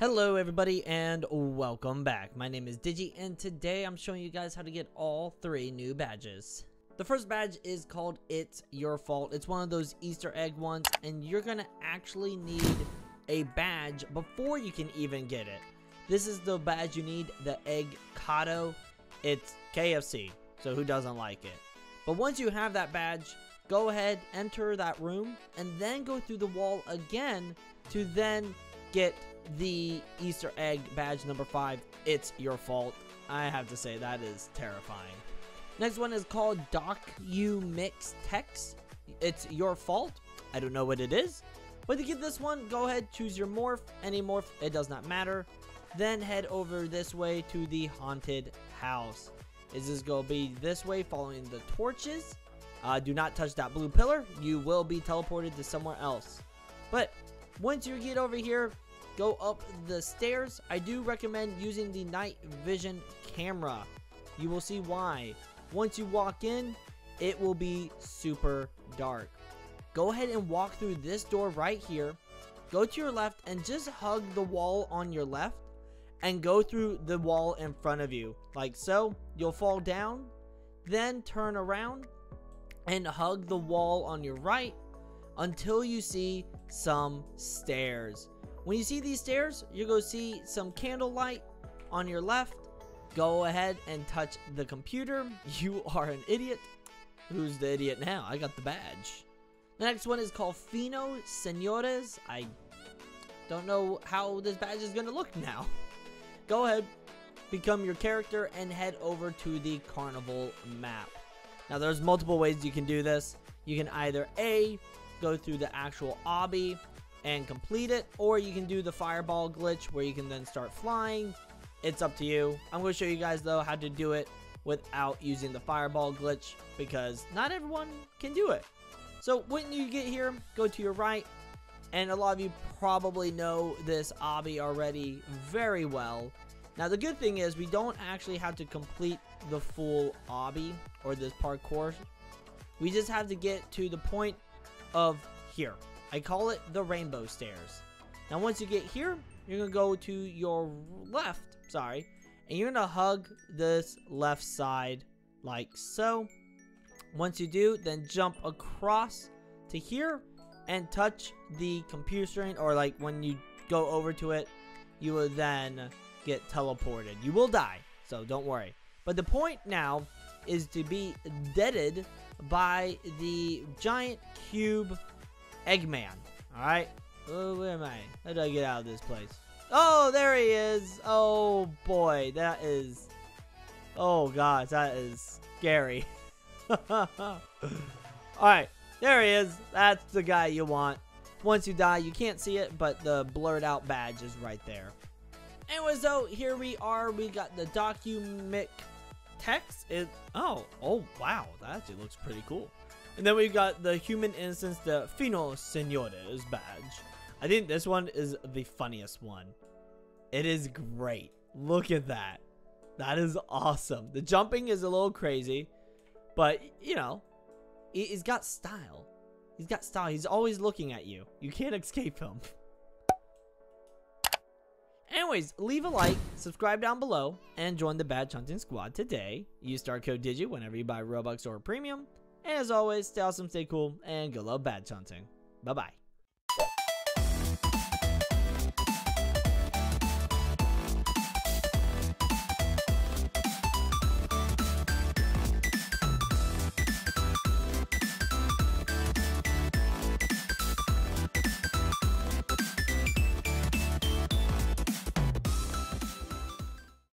Hello everybody and welcome back. My name is Digi and today I'm showing you guys how to get all three new badges. The first badge is called It's Your Fault. It's one of those Easter egg ones and you're gonna actually need a badge before you can even get it. This is the badge you need, the Egg Kado. It's KFC, so who doesn't like it? But once you have that badge, go ahead, enter that room, and then go through the wall again to then get the Easter egg badge number 5, It's Your Fault. I have to say, that is terrifying. Next one is called Docu Mix Text. It's Your Fault. I don't know what it is, but to get this one, go ahead, choose your morph, any morph, it does not matter. Then head over this way to the haunted house. Is this going to be this way, following the torches? Do not touch that blue pillar. You will be teleported to somewhere else. But once you get over here, go up the stairs. I do recommend using the night vision camera. You will see why. Once you walk in, it will be super dark. Go ahead and walk through this door right here. Go to your left and just hug the wall on your left and go through the wall in front of you. Like so, you'll fall down, then turn around and hug the wall on your right until you see some stairs. When you see these stairs, you're going to see some candlelight on your left. Go ahead and touch the computer. You are an idiot. Who's the idiot now? I got the badge. The next one is called Fino Senores. I don't know how this badge is going to look now. Go ahead, become your character, and head over to the carnival map. Now, there's multiple ways you can do this. You can either A, go through the actual obby and complete it, or you can do the fireball glitch where you can then start flying. It's up to you. I'm going to show you guys though how to do it without using the fireball glitch, because not everyone can do it. So when you get here, go to your right, and a lot of you probably know this obby already very well. Now the good thing is we don't actually have to complete the full obby or this parkour. We just have to get to the point of here. I call it the rainbow stairs. Now once you get here, you're going to go to your left, and you're going to hug this left side like so. Once you do, then jump across to here and touch the computer screen, or like when you go over to it, you will then get teleported. You will die, so don't worry. But the point now is to be deaded by the giant cube Eggman. Alright. Oh, where am I? How do I get out of this place? Oh, there he is. Oh boy, that is... oh gosh, that is scary. Alright, there he is. That's the guy you want. Once you die, you can't see it, but the blurred out badge is right there. Anyways, so here we are. We got the Documic Text. Oh wow, that actually looks pretty cool. And then we've got the human instance, the Fino Senores badge. I think this one is the funniest one. It is great. Look at that. That is awesome. The jumping is a little crazy, but you know, he's got style. He's got style. He's always looking at you. You can't escape him. Anyways, leave a like, subscribe down below, and join the badge hunting squad today. Use star code Digi whenever you buy Robux or Premium. And as always, stay awesome, stay cool, and good luck badge hunting. Bye-bye.